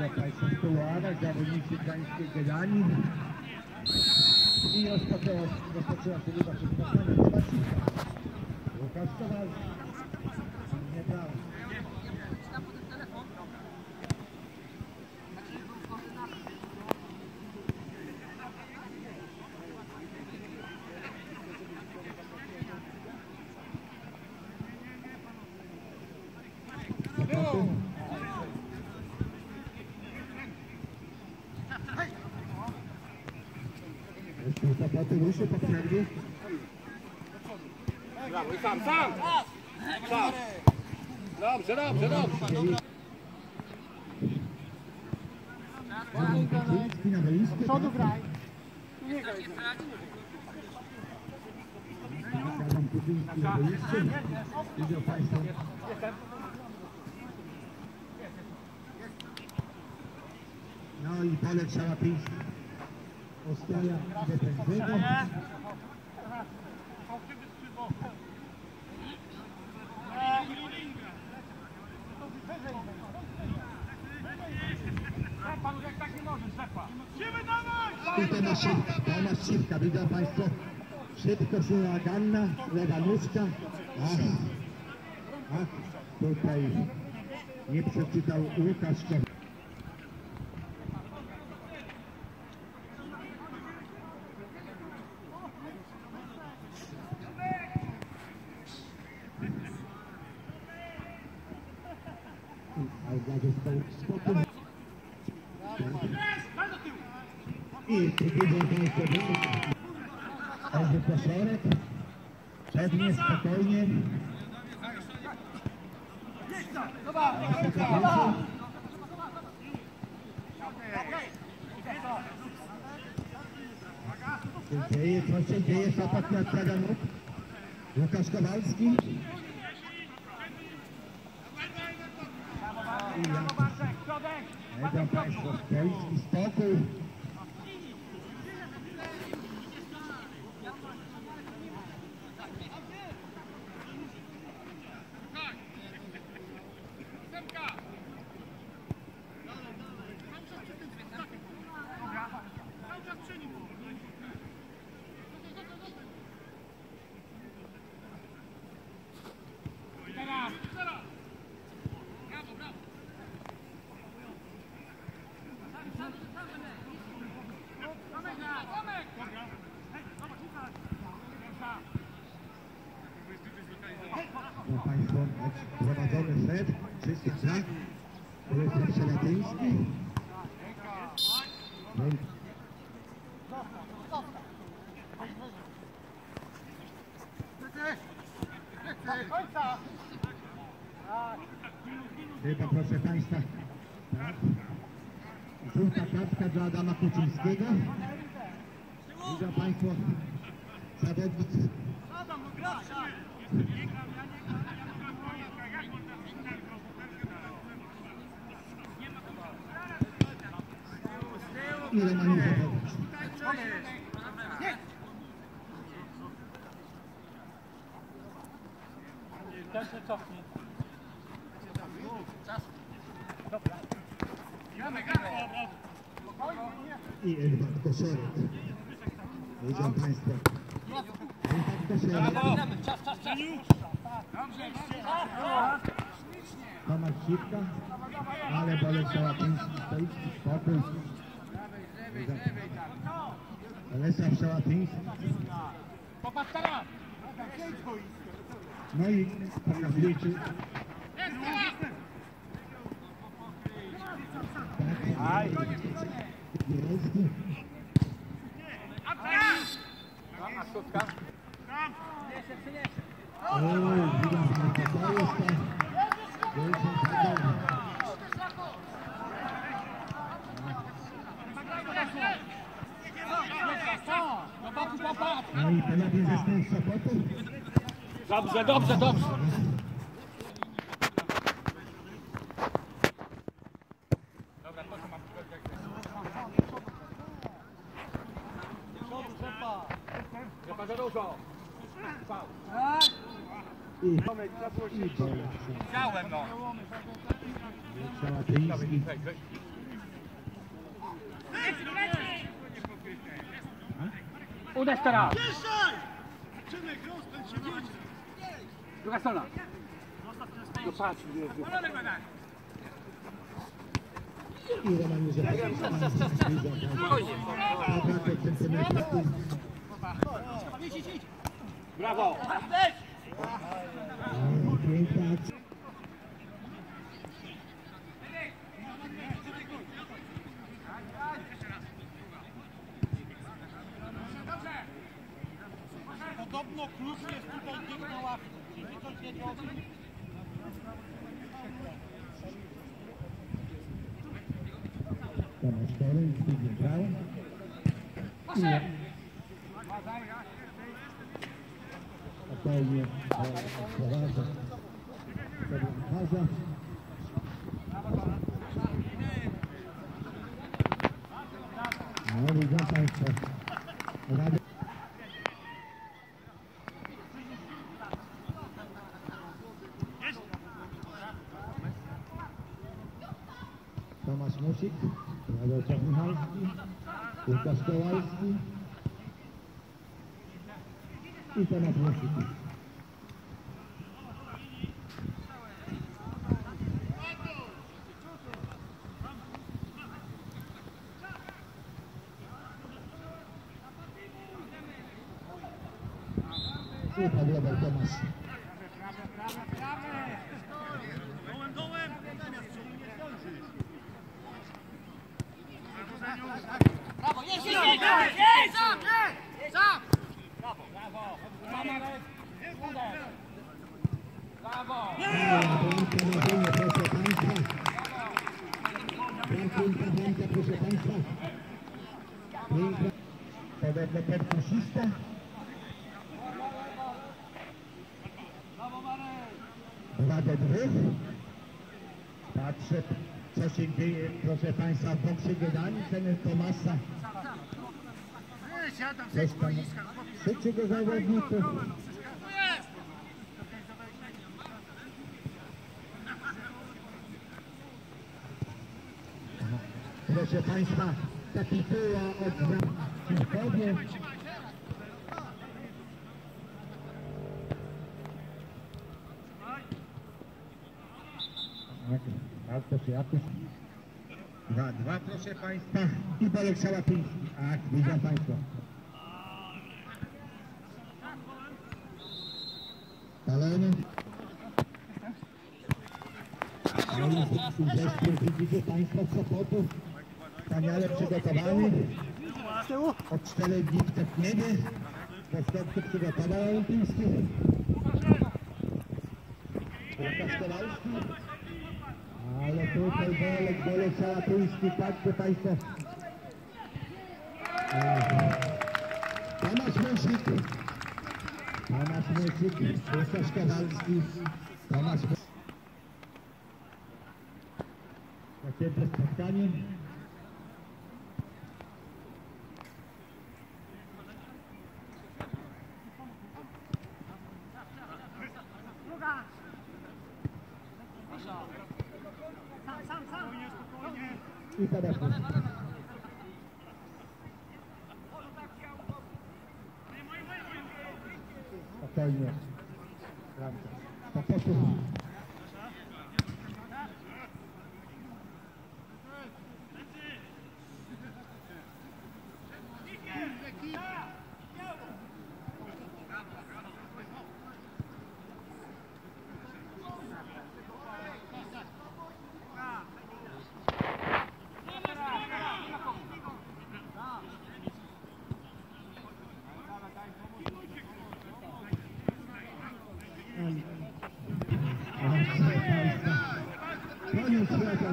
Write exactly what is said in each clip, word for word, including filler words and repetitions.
zakres Pułara, zawodnicy Gdańskiej Gdań. I rozpoczęła się liga przed pasanem Kowaczyka. Łukasz Kowalski. Nie brał. Zapaty ruszy po przerwie. Sam, sam! Sam! Dobrze, dobrze, dobrze! Do przodu graj! Nie graj! Adam Kuczyński na boisku. Idzie państwo. No i poleciała piłka. Ostaja defensywą. I Tomasz Szybka, Tomasz Szybka, widzą państwo. Szybko się naganna, lewa nóżka. Ach, ach, tutaj nie przeczytał Łukasz Kowalski. I tu widzą Państwo każdy koszorek, przednie, spokojnie. Co się dzieje, co się dzieje, Sopot nie odprawia nóg. Łukasz Kowalski. Widzą Państwo polski spokój. Chyba, proszę Państwa, żółta kartka dla Adama Kuczyńskiego. Widzą Państwo zawodnik i Romanów. I Edward Koszorek. Widzą Państwo. Edward Koszorek. Tomasz Szybka. Ale poleciała Piński. Stoicki spokój. Lesia Przełatyński. No i pokazuje Ci. Bielecki. O, widzę, że to jest to. No i panowie ze strony Sopotu. Dobrze, dobrze, dobrze. Dobra, to co mam powiedzieć? I... I... I... Uderz teraz! Druga strona! No patrz, brawo! Podobno klucz jest tutaj gdzieś na ławce. Nie, Tomasz Musik, Jarosław Wojdaś, Łukasz Kowalski i Tomasz Musik. I podlewał Tomasz. Brawo, jest, jest, jest, jest, sam, jest, sam! Brawo, brawo! Brawo! Brawo! Co się dzieje, proszę Państwa, w boksie Gdańsk, ten Tomasza. Trzeciego zawodnika. Proszę Państwa, ta tytuła od Zanaki. Dwa, dwa, proszę Państwa. I Bolek Szałapiński. Tak, widzą Państwo. Palony. Palony widzicie Państwo z Sopotu. Wspaniale przygotowany. Od czterech dni wczesniemy. Postępcy przygotował olimpijski. Kasparowski. Ale tutaj Bolek, Bolek Szałapiński, patrzcie Państwo. Tomasz Musik, Tomasz Musik, Łukasz Kowalski, Tomasz Musik. Takie spotkanie. I teraz nie. Spokojnie. Po prostu.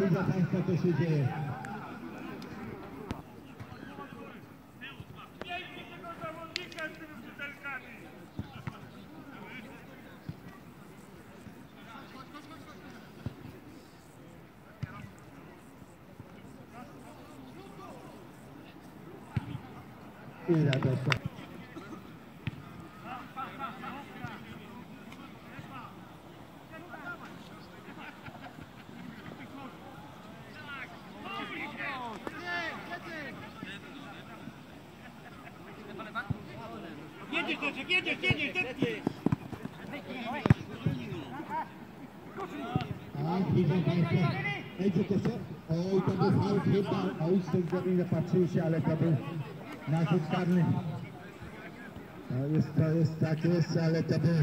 Widzę Państwo, co się dzieje. Miejcie tego zawodnika z tymi butelkami. I radość. Gracias. Oj, to był faul chyba, August Paczewski nie patrzył się, ale to był na rzut karny. To jest, to jest, tak jest, ale to był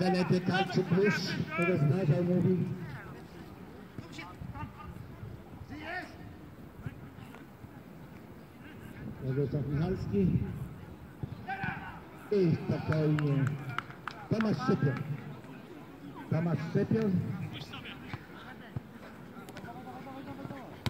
zaledwie Kalczyk już, tego zdarzał, mówi. Jarosław Michalski. I spokojnie. Tomasz Szczepion. Tomasz Szczepion.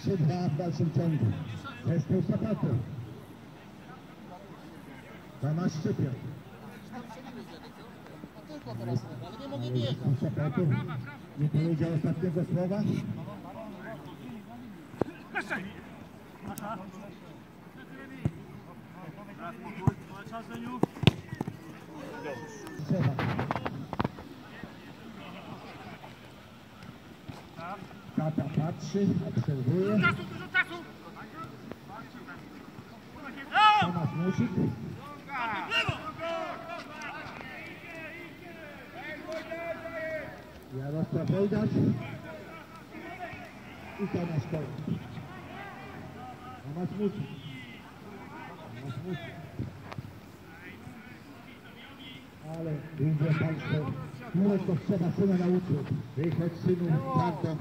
trzy dwa w dalszym ciągu. Zespół Sopotu. Tomasz Szczepion. Zespół Sopotu nie powiedział ostatniego słowa. Tata patrzy, obserwuje. Dużo czasu! Tomasz Musik. Jarosław Wojdaś. I Tomasz Kowalski. Tomasz Musik. Tomasz Musik. Ale widzę Państwo, miłość to trzeba syna nauczyć. Wychodź synu, warto.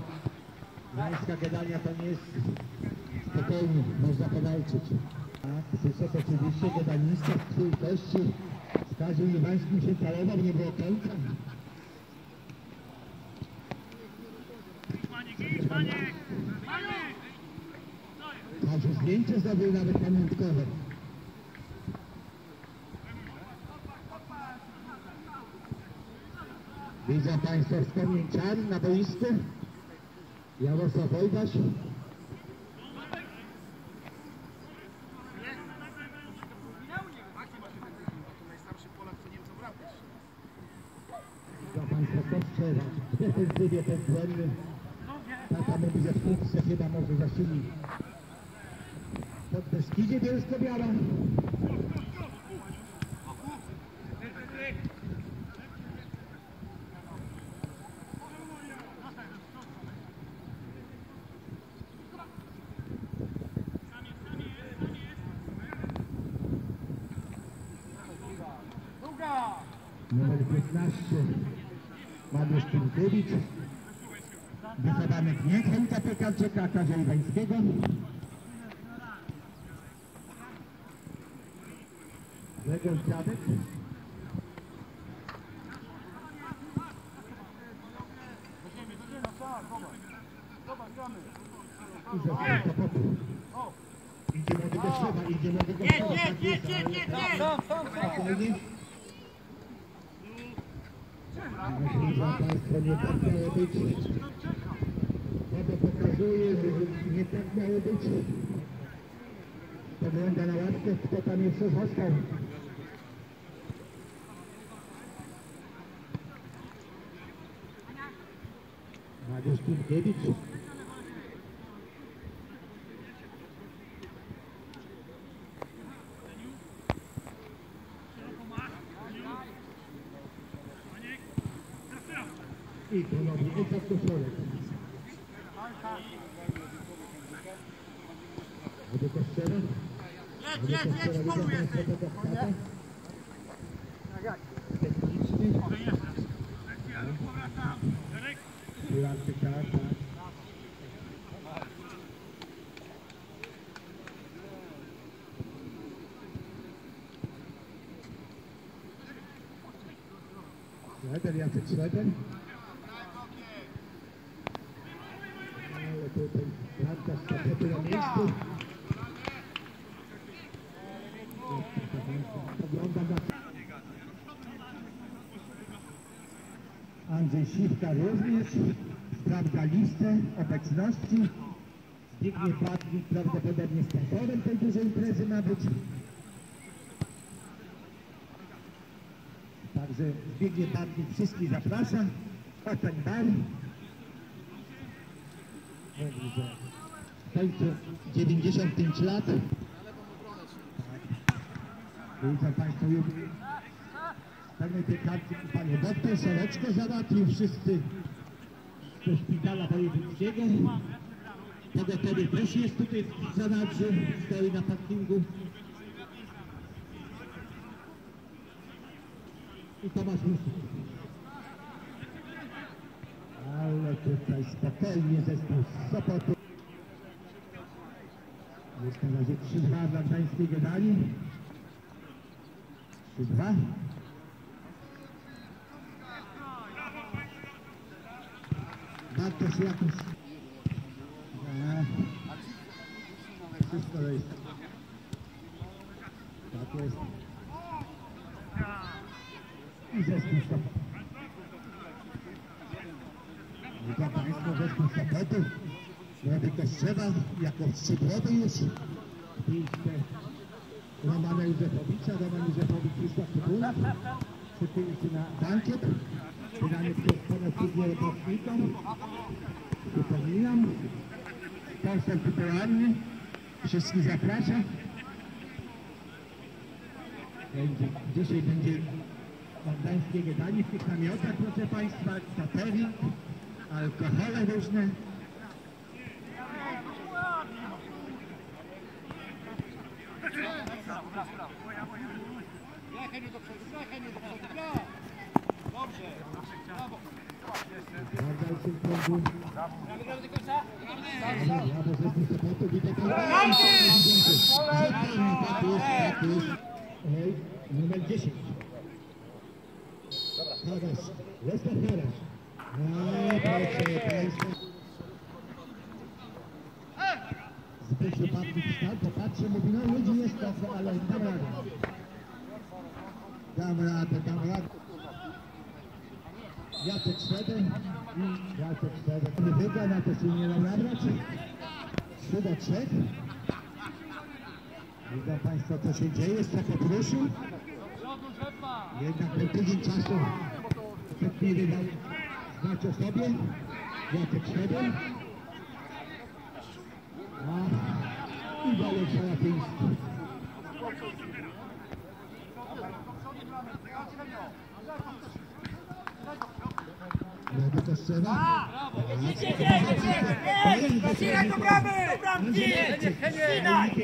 Męska gadania to nie jest spokojnie, można powalczyć. Krzysztof oczywiście gadanista w twojej kości. Z każdym Iwańskim się całował, nie było końca. Każdy zdjęcie zrobił nawet pamiątkowe. Widzą Państwo wspomnień czar na boisku. Jarosław Wojdaś. Widzą Państwo to strzela. W defensywie ten błędny. Tata mówi, że w punkcie chyba może zasili. Pod Beskidzie Bielsko-Biała. Mariusz Piłkiewicz, wychowanek nie chęta Piekarczyka, Kazia Iwańskiego. Grzegorz Dziadek. I został Sopotu. Idzie młody Goszczowa, idzie młody Goszczowa. Nie, nie, nie, nie, nie, nie. Widzą Państwo, nie tak miało być. Woda pokazuje, że nie tak miało być. Pogląda na ławkę, kto tam jeszcze został. August Paczewski. I ponownie Łukasz Kowalski. Wodę Kościera. Jedź, jedź, jedź, polu jesteś. Techniczny. Fularczyk, tak, tak. Szleder, Jacek Szleder. Poglądam na... Andrzej Śliwka również sprawdza listę obecności. Zbigniew Patlik prawdopodobnie sponsorem tej dużej imprezy ma być. Także Zbigniew Patlik wszystkich zaprasza. Open bar. W końcu dziewięćdziesiąt pięć lat. Widzą Państwo, w pewnej tej kartce panie doktor Szereczko załatwił, wszyscy ze szpitala wojewódzkiego. Pogotowie też jest tutaj w Zanadrzu, stoi na parkingu. I Tomasz Musik. Ale tutaj spokojnie zespół z Sopotu. Jest na razie trzy dwa dla gdańskiego Dali. trzy dwa. Bartosz Jakusz. Wszystko jest. Tak jest. I zespół Sopotu. Witam Państwa, zespół Sopotu. Robi Kostrzewa jako trzydrowy już. Romana Józefowicza, Roman Józefowicz Krzysztof Batnik, szykuje się na bankiet, wydany przez ponad siedmiu rocznikom. Przypominam, koncert kulturalny, wszystkich zaprasza. Będzie, dzisiaj będzie gdańskie gadanie w tych namiotach, proszę Państwa, catering, alkohole różne. Numer dziesięć. Zbyt wypadki wstał, popatrzę, mówi, no ludzi jest to, ale dam radę. Dam radę, dam radę. Jacek Szwedek. Jacek Szwedek. Nie wygra, na to się nie dał nabrać. trzy do trzech. Widzą Państwo, co się dzieje, z tego pruszu. Jednak po tydzień czasu nie wydał znać o sobie. Jacek Szwedek. I dalej Szalatyński. Lewy to strzela. Zaczynaj do bramy! Zaczynaj!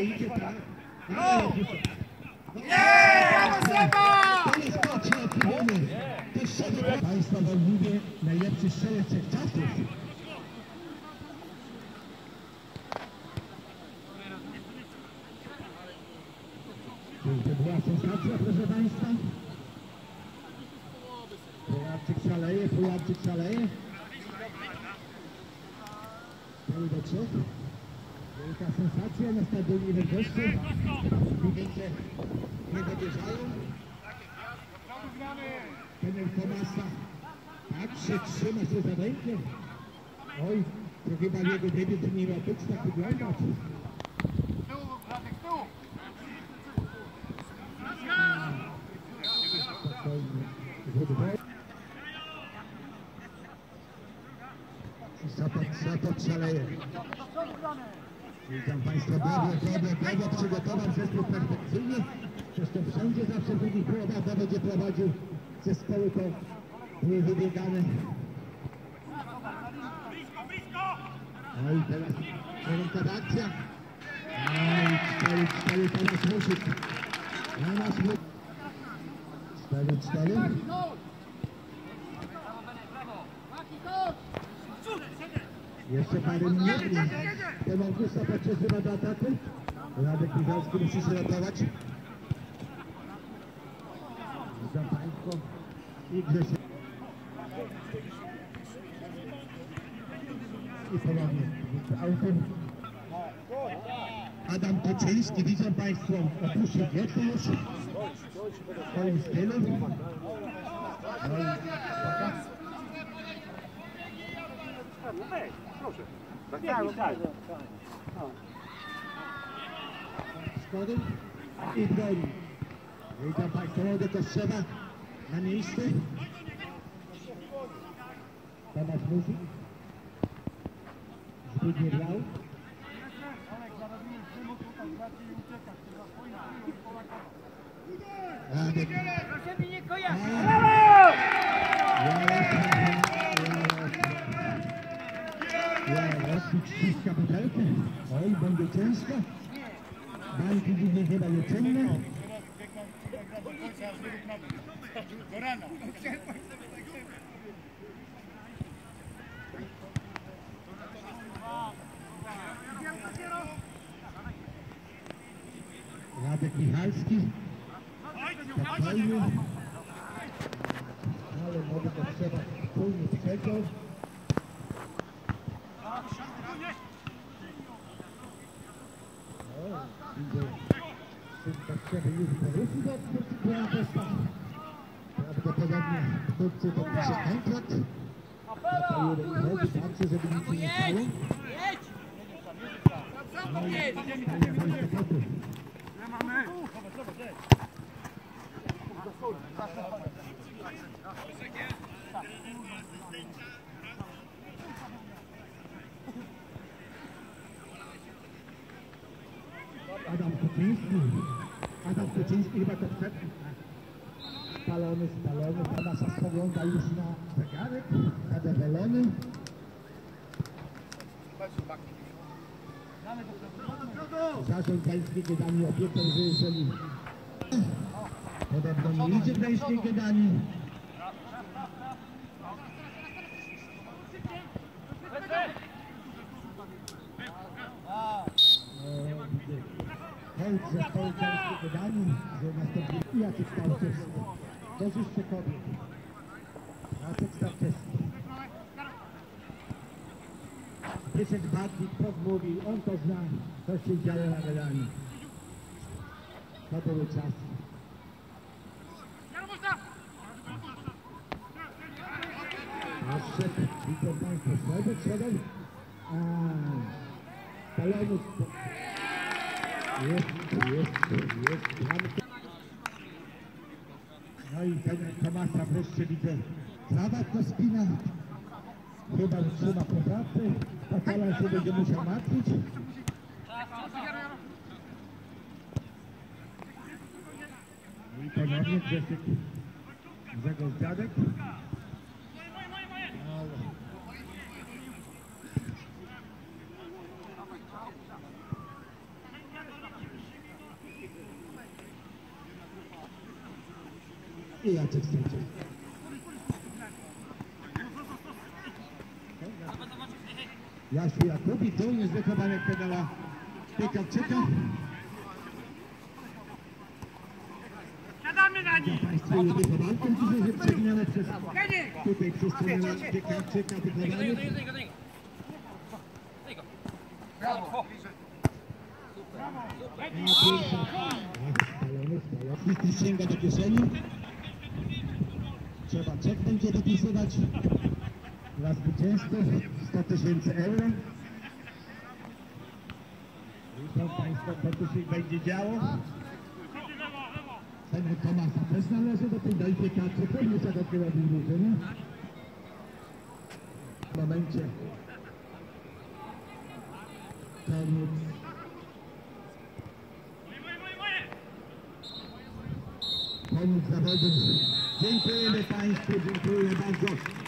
Nie! Państwa Wojewódzki najlepszy strzelec czasów. To była sensacja, proszę Państwa. Fularczyk szaleje, Fularczyk szaleje. cztery do trzech. Wielka sensacja na stadionie we Wrześniu. Widzicie, nie dowierzają. Trener Komasa patrzy, trzyma się za rękę. Oj, to chyba jego debiut w niej robić, tak wyglądać. Sopot szaleje. Witam Państwa, brawo, brawo, brawo, przygotował zespół perfekcyjnie. Zresztą wszędzie zawsze drugi połowa, bo będzie prowadził zespoły, to były wybiegane. No i teraz szeroka akcja. No i cztery, cztery, Tomasz Musik. Tomasz Musik. Cztery, cztery. Jeszcze parę minut. Ten Augusta Paczewski do ataku. Radek Kowalski musi się ratować. Witam Państwo. I Grzesiek. I ponownie autem. Adam Kuczyński, widzą Państwo, opuścił wieczór już. W swoim stylu. No i... No weź, proszę. Tak, tak, tak. Schodem i broni. Witam Państwa do Kostrzewa. Na miejsce. Tomasz Musik. Zbigniew Patlik. Adam Kuczyński butelkę. Oj, będzie ciężko. Banki dziwnie chyba nie cenne. Radek Michalski. Spokojnie. Ale może to trzeba wspólnie przeciął. Trzeba już poruszyć do sportu. Prawdopodobnie wkrótce podpisze kontrakt. Apelo! Patrzę, żeby nic nie stało. No i Adam Kuczyński. Adam Kuczyński chyba to przed. Spalony, spalony. Pana spogląda już na zegarek. Zadowolony. Zarząd Gdańskiej Gdańskiej obiektor, że jeżeli podobno nie idzie Gdańskiej Gdańskiej. Hołd zespołu Gdańskiej Gdańskiej, że następnie Jacek Starczewski. Korzyszczy kobiet. Jacek Starczewski. Krzysztof Batnik podmówił, on to zna, co się działo na wydaniu. To były czasy. Jeszcze, witam Państwa, Sopot siedem. Palonów. Jest, jest, jest. No i ten Komasa wreszcie widzę. Zawad to spina. Chyba trzyma poprawkę, Patala się będzie musiał martwić. I ponownie Grzesiek Zagoldziadek. I Jacek Starczewski. Jasiu Jakubi, dumny z wychowanek pedala Piekarczyka. Dla Państwa jest wychowanką dzisiaj, że przegniane przez tutaj przez trenera Piekarczyka wychowanych. I sięga do kieszeni. Trzeba czek będzie dopisywać. Dla zwycięzców sto tysięcy euro. Witam Państwa, co tu się będzie działo. Ten Komasa też należy do tej dojdzie karty. Pewnie się dopiero wyjdzie. W momencie koniec. Koniec zawodów. Dziękujemy Państwu, dziękuję bardzo.